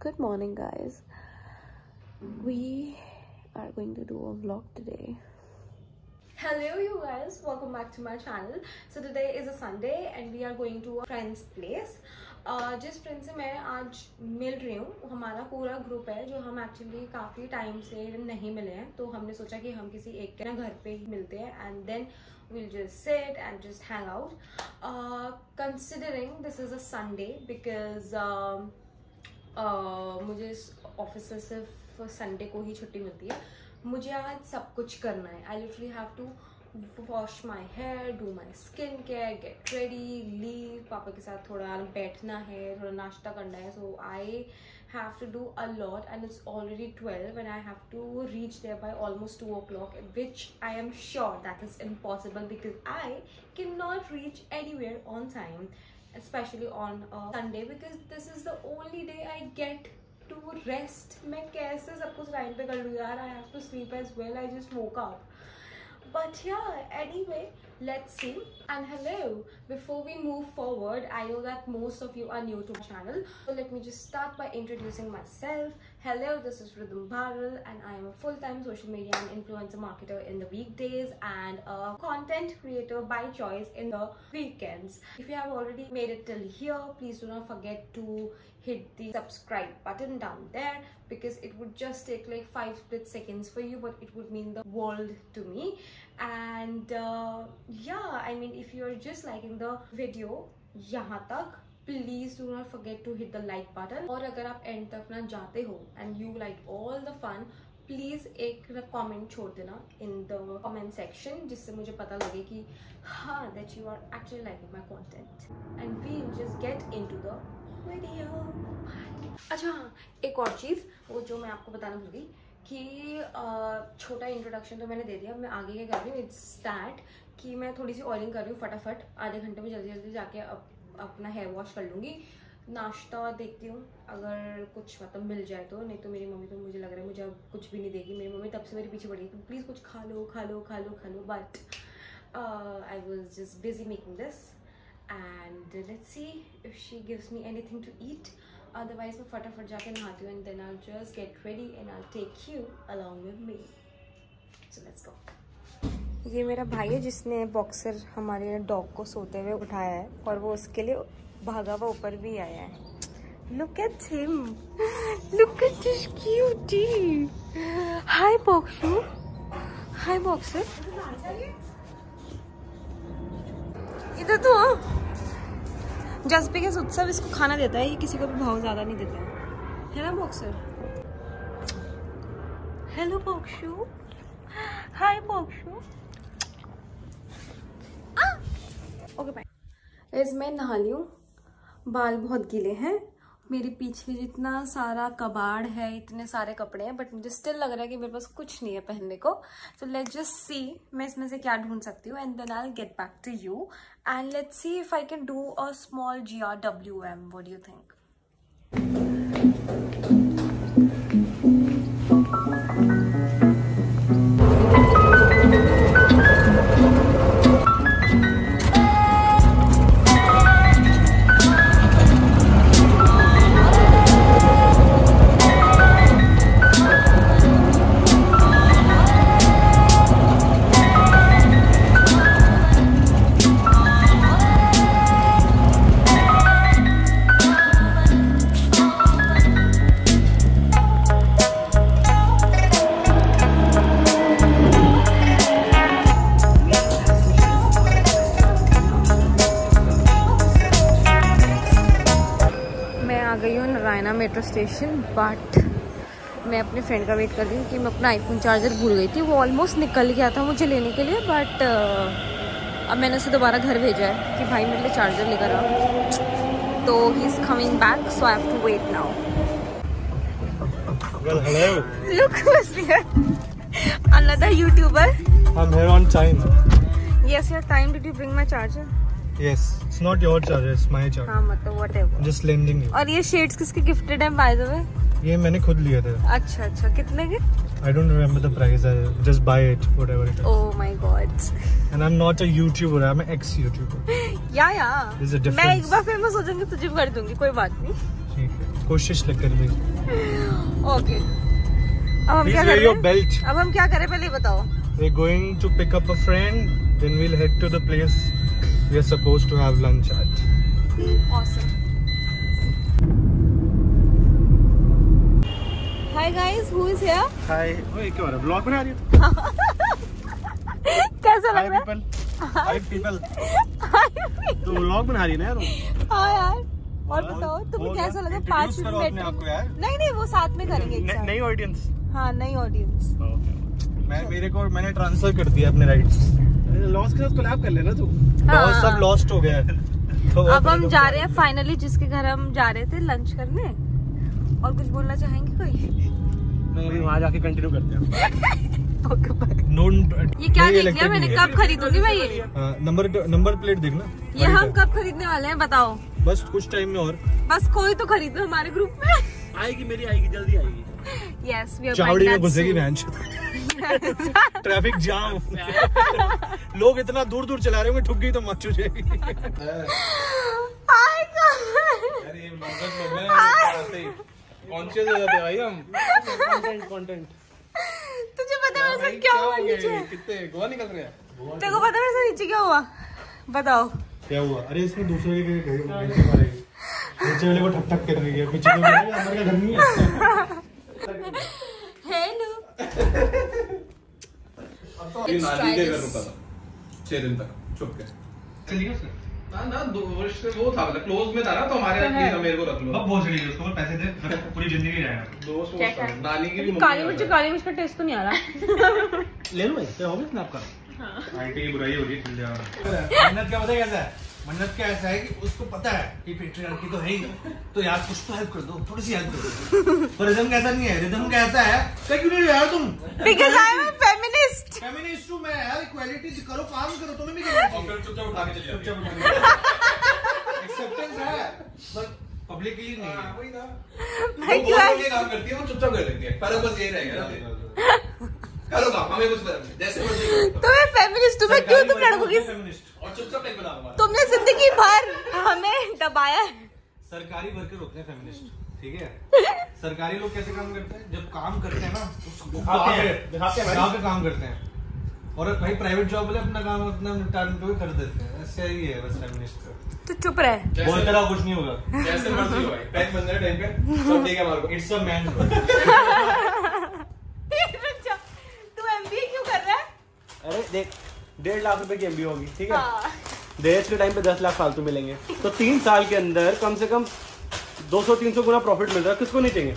Good morning, guys. We are going to do a vlog today. Hello you guys, welcome back to my channel. So today is a Sunday and we are going to a friend's place. जिस friend से मैं आज मिल रही हूँ, हमारा पूरा group है जो हम एक्चुअली काफ़ी टाइम से नहीं मिले हैं, तो हमने सोचा कि हम किसी एक के ना घर पे ही मिलते हैं and then will just sit and just hang out. Considering this is a Sunday because मुझे ऑफिस से सिर्फ संडे को ही छुट्टी मिलती है. मुझे आज सब कुछ करना है. I literally have to wash my hair, do my skin care, get ready, leave. पापा के साथ थोड़ा बैठना है, थोड़ा नाश्ता करना है. So I have to do a lot and it's already 12 and I have to reach there by almost 2 o'clock, which I am sure that is impossible because I can not reach anywhere on time, especially on a Sunday because this is the only day I get to rest. मैं कैसे सब कुछ time पे कर लूँ यार. I have to sleep as well. I just woke up. But yeah, anyway, let's see. And hello. Before we move forward, I know that most of you are new to my channel. So let me just start by introducing myself. Hello, this is Rhythm Bharal and I am a full-time social media and influencer marketer in the weekdays and a content creator by choice in the weekends. If you have already made it till here, please do not forget to hit the subscribe button down there because it would just take like 5 split seconds for you, but it would mean the world to me. And yeah, I mean, if you're just liking the video यहाँ तक, please do not forget to hit the like button. और अगर आप end तक ना जाते हो and you like all the fun, please एक comment छोड़ देना in the comment section जिससे मुझे पता लगे कि हाँ that you are actually liking my content. And we'll just get into the video. अच्छा हाँ, एक और चीज़ वो जो मैं आपको बताना भूल गई कि छोटा इंट्रोडक्शन तो मैंने दे दिया. मैं आगे क्या कर रही हूँ, इट्स दैट कि मैं थोड़ी सी ऑयलिंग कर रही हूँ फटाफट. आधे घंटे में जल्दी जल्दी जाके अपना हेयर वॉश कर लूँगी. नाश्ता देखती हूँ अगर कुछ मतलब मिल जाए तो, नहीं तो मेरी मम्मी तो मुझे लग रहा है मुझे अब कुछ भी नहीं देगी. मेरी मम्मी तब से मेरे पीछे पड़ी है, तो प्लीज़ कुछ खा लो खा लो खा लो खा लो. But I was just busy making this and let's see if she gives me anything to eat. Otherwise, मैं फटाफट जाके नहाती हूँ and then I'll just get ready and I'll take you along with me. So let's go. ये मेरा भाई है जिसने बॉक्सर हमारे डॉग को सोते हुए उठाया है और वो उसके लिए भागा हुआ ऊपर भी आया है. Look at him. Look at this cutie. Hi Boxer. Hi Boxer. इधर तो आओ. जस्ट बिकॉज उत्सव इसको खाना देता है, ये किसी को भी भाव ज़्यादा नहीं देता है ना बॉक्सर. हेलो बॉक्सू. हाय बॉक्सू. Okay bye. इस मैं नहा ली हूँ, बाल बहुत गीले हैं. मेरे पीछे जितना सारा कबाड़ है, इतने सारे कपड़े हैं, बट मुझे स्टिल लग रहा है कि मेरे पास कुछ नहीं है पहनने को. सो लेट्स जस्ट सी मैं इसमें से क्या ढूंढ सकती हूँ and then I will get back to you and let's see if I can do a small GRWM. What do you think? Metro station, but मैं अपने फ्रेंड का वेट कर रही हूँ कि मैं अपना आईफोन चार्जर भूल गई थी. वो ऑलमोस्ट निकल गया था मुझे लेने के लिए, बट अब मैंने उसे दोबारा घर भेजा है कि भाई मेरे लिए चार्जर लेकर आओ. तो he is coming back, so I have to wait now. Well hello, look who's here. Another YouTuber. I'm here on time. Yes, your time. Did you bring my charger? Yes, it's not your charger, it's my charger. हाँ मतलब whatever. Just lending you. और ये shades किसके gifted हैं by the way? ये मैंने खुद लिए थे. अच्छा अच्छा, कितने के? I don't remember the price. I just buy it whatever it is. Oh my god. And I'm not a YouTuber, I'm an ex-YouTuber. Yeah yeah. There's a difference. मैं एक बार famous हो जाऊँगी तुझे कर दूँगी, कोई बात नहीं. ठीक है. कोशिश न कर ओके। अब हम क्या करें पहले बताओ। We going to pick up a friend, then we'll head to the place we are supposed to have lunch at. Awesome. Hi guys, who is here? Hi. ओए क्या हो रहा है? ब्लॉग बना रही है। कैसा लग रहा है? Hi people. Hi people. तो ब्लॉग बना रही है ना यार। हाँ यार। और बताओ तुम्हें कैसा लगा? 5 मिनट आपको यार। नहीं नहीं वो साथ में करेंगे। नई ऑडियंस। हाँ नई ऑडियंस। मैं मेरे को मैंने ट्रांसफर कर दिया अपने राइट्स। लॉस के साथ कोलैब कर लेना तू। लॉस सब लॉस्ट हो गया है। अब हम जा रहे हैं फाइनली जिसके घर हम जा रहे थे लंच करने। और कुछ बोलना चाहेंगे कोई? नहीं अभी वहाँ जाके कंटिन्यू करते हैं। ये क्या देख लिया मैंने? कब खरीदूंगी मैं ये? नंबर प्लेट देखना। ये हम कब खरीदने वाले हैं बताओ? बस कुछ टाइम में और। बस कोई तो खरीद लो हमारे ग्रुप में। आएगी मेरी आएगी जल्दी आएगी। Yes, we are चावड़ी में घुसेगी बेंच। Traffic jam. लोग इतना दूर दूर चला रहे होंगे ठुक गई तो मच जाएगी। अरे कॉन्शियस हो जाते भाई हम। कंटेंट तुझे पता है ऐसा क्या हुआ? नीचे कितने गोवा निकल रहे हैं। तेरे को पता है ऐसा नीचे क्या हुआ? बताओ क्या हुआ? अरे इसमें दूसरे के घर नीचे वाले को ठक ठक कर रही है पीछे के अंदर का घर नहीं है। हेलो दिन तक चुप के चलिए ना ना दो वर्ष से वो था मतलब क्लोज में था ना तो हमारे मेरे को रख लो अब बोझ रही है उसको पैसे दे पूरी जिंदगी रहेगा दोस्त नानी की भी काली मिर्च का टेस्ट तो नहीं आ रहा ले लूं इससे हो गया ना आपका आईटी बुराई हो रही है मन्नत क्या बताया कैसा है मन्नत क्या ऐसा है कि उसको पता है कि पेट्रियार्की तो है ही तो यार कुछ तो हेल्प कर दो थोड़ी सी हेल्प कर दो पर रिदम कैसा नहीं है रिदम कैसा है क्या क्यों नहीं यार तुम because I am feminist feminist हूं मैं यार इक्वालिटी से करो काम करो तुम्हें भी करना चाहिए चुपचाप उठा के चले जाओ एक्सेप्टेंस है पर पब्लिकली नहीं है वही ना मैं क्यों काम करती है वो चुपचाप कर लेती है पर बस ये रहेगा करो काम हमें कुछ फर्क नहीं जैसे मर्जी तुम्हें फेमिनिस्ट तुम्हें क्यों तुम लड़कोगी और चुपचाप नहीं बनाऊंगा तुमने जिंदगी भर हमें दबाया सरकारी वर्कर होते हैं फेमिनिस्ट ठीक है सरकारी लोग कैसे काम करते हैं जब काम करते हैं ना दिखाते हैं पे काम करते हैं और भाई प्राइवेट जॉब वाले अपना काम अपना टाइम पे कर देते हैं ऐसा ही है बस फेमिनिस्ट तो चुप रहे बोलते रहो कुछ नहीं होगा जैसे मर्जी हो भाई पैक बंद रहे टाइम पे सब ठीक है मारो इट्स अ मैन अरे देख 1.5 लाख रुपए की एमबी होगी ठीक है हाँ। दहेज के टाइम पे 10 लाख फालतू मिलेंगे तो 3 साल के अंदर कम से कम 200-300 गुना प्रॉफिट मिल रहा है किसको नहीं चाहिए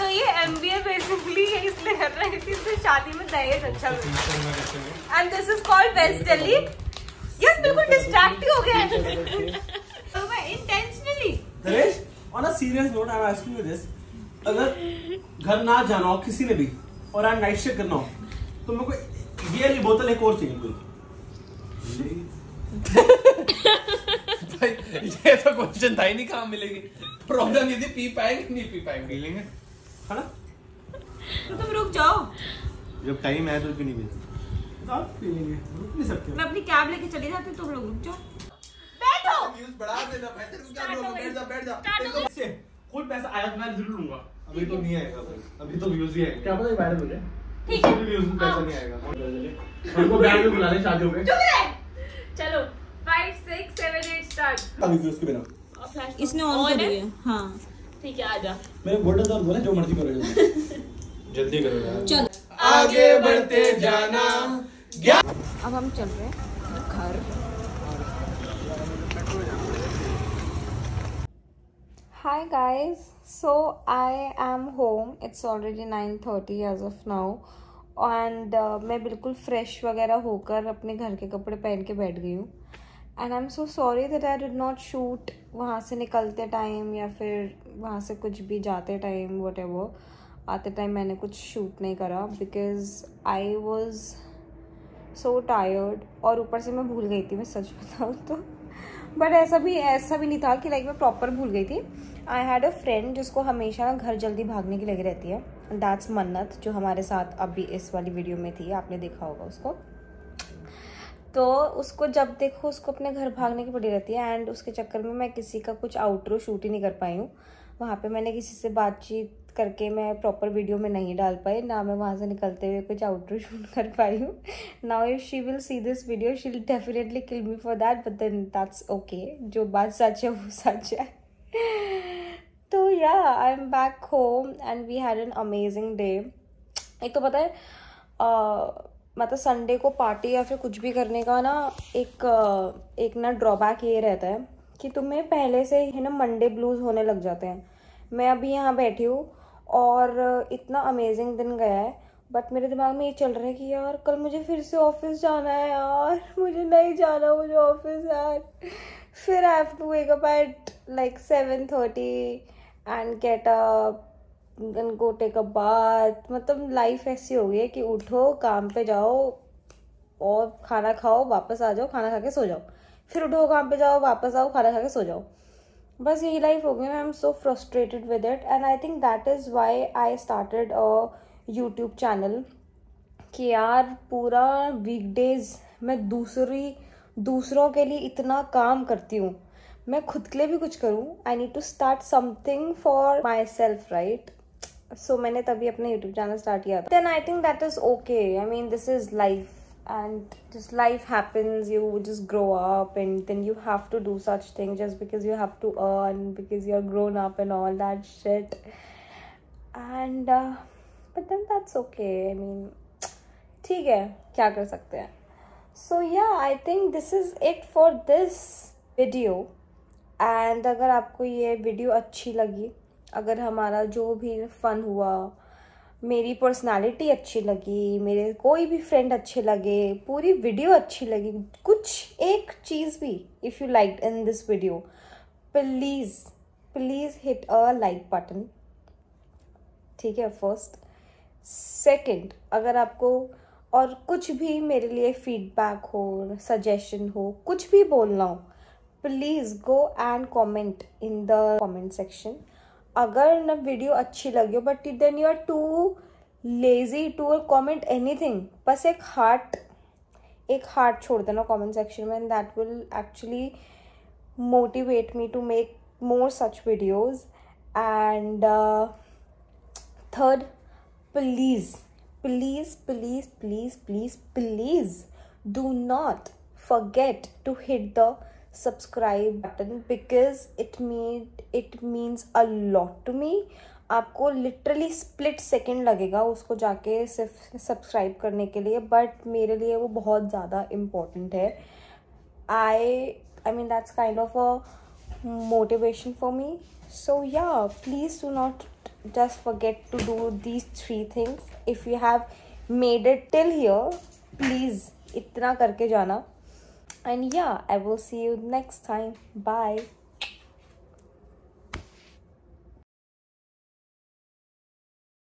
तो ये एमबीए बेसिकली इसलिए कर रहे हैं कि शादी में दहेज अच्छा मिलता है and this is called waste Delhi यार बिल्कुल डिस्ट्रैक्ट हो गया तो मैं intentionally Naresh on a serious note I am asking you this अगर घर ना जाना हो किसी ने भी और आज नाइट शिफ्ट करना हो तो मेरे को ये नहीं बोतल एक और चाहिए भाई ये तो क्वेश्चन था ही नहीं कहाँ मिलेगी प्रॉब्लम ये थी पी पाएंगे नहीं पी पाएंगे मिलेंगे है ना तो तुम रुक जाओ जब टाइम है तो भी नहीं मिलता आप पी लेंगे रुक नहीं सकते मैं अपनी कैब लेके चली जाती तुम लोग रुक जाओ बैठो व्यूज बढ़ा देना बैठ जा इससे कोई पैसा आया तो मैं जरूर लूंगा अभी तो नहीं आएगा अभी तो व्यूज ही आएगा क्या पता वायरल हो जाए ठीक है उसको पैसा नहीं आएगा हमको ब्रांड में बुला ले शादियों में चलो 5 6 7 8 स्टार्ट अभी व्यूज के बिना इसने ऑन कर दिए हां ठीक है आजा मैंने बोला था और बोला जो मर्जी करो जल्दी करो यार चल आगे बढ़ते जाना अब हम चल रहे हैं घर Hi guys, so I am home. It's already 9:30 as of now, and मैं बिल्कुल fresh वगैरह होकर अपने घर के कपड़े पहन के बैठ गई हूँ. And I'm so sorry that I did not shoot वहाँ से निकलते time या फिर वहाँ से कुछ भी जाते time whatever आते time मैंने कुछ shoot नहीं करा because I was so tired और ऊपर से मैं भूल गई थी मैं सच बताऊँ तो बट ऐसा भी नहीं था कि लाइक मैं प्रॉपर भूल गई थी आई हैड अ फ्रेंड जिसको हमेशा घर जल्दी भागने की लगी रहती है दैट्स मन्नत जो हमारे साथ अभी इस वाली वीडियो में थी आपने देखा होगा उसको तो उसको जब देखो उसको अपने घर भागने की पड़ी रहती है। एंड उसके चक्कर में मैं किसी का कुछ आउटरो शूट ही नहीं कर पाई हूँ। वहाँ पे मैंने किसी से बातचीत करके मैं प्रॉपर वीडियो में नहीं डाल पाई, ना मैं वहाँ से निकलते हुए कुछ आउटरो शूट कर पाई हूँ। Now if she will see this video she will definitely kill me for that, but then that's okay, जो बात सच है वो सच है। तो या I am back home and we had an amazing day. एक तो पता है मतलब संडे को पार्टी या फिर कुछ भी करने का ना एक ड्रॉबैक ये रहता है कि तुम्हें पहले से ही ना मंडे ब्लूज़ होने लग जाते हैं। मैं अभी यहाँ बैठी हूँ और इतना अमेजिंग दिन गया है, बट मेरे दिमाग में ये चल रहा है कि यार कल मुझे फिर से ऑफिस जाना है, यार मुझे नहीं जाना, मुझे ऑफिस यार फिर I have to wake up at like 7:30 and get up then go take a bath. मतलब लाइफ ऐसी हो गई है कि उठो, काम पे जाओ और खाना खाओ, वापस आ जाओ, खाना खा के सो जाओ, फिर उठो, काम पे जाओ, वापस आओ, खाना खा के सो जाओ, बस यही लाइफ हो गई। I am so frustrated with it and I think that is why I started a YouTube channel कि यार पूरा वीकडेज मैं दूसरों के लिए इतना काम करती हूँ, मैं खुद के लिए भी कुछ करूँ। I need to start something for myself, right? So मैंने तभी अपना यूट्यूब चैनल स्टार्ट किया था। Then I think that is okay, I mean this is life and just life happens, you just grow up and then you have to do such thing just because you have to earn because you are grown up and all that shit and but then that's okay, I mean ठीक है, क्या कर सकते हैं। So या I think this is it for this video and अगर आपको ये वीडियो अच्छी लगी, अगर हमारा जो भी फन हुआ, मेरी पर्सनालिटी अच्छी लगी, मेरे कोई भी फ्रेंड अच्छे लगे, पूरी वीडियो अच्छी लगी, कुछ एक चीज़ भी if you like in this video, please please hit a like button, ठीक है? फर्स्ट सेकंड, अगर आपको और कुछ भी मेरे लिए फीडबैक हो, सजेशन हो, कुछ भी बोलना हो, please go and comment in the comment section. अगर ना वीडियो अच्छी लगी हो but then you are too lazy to comment anything, बस एक हार्ट छोड़ देना कॉमेंट सेक्शन में, and that will actually motivate me to make more such videos. And third, please please please please please please do not forget to hit the subscribe button because it means a lot to me. आपको literally split second लगेगा उसको जाके सिर्फ subscribe करने के लिए, but मेरे लिए वो बहुत ज़्यादा इम्पॉर्टेंट है। I mean that's kind of a motivation for me. So yeah please do not just forget to do these 3 things. If you have made it till here please इतना करके जाना। And yeah, I will see you next time. Bye.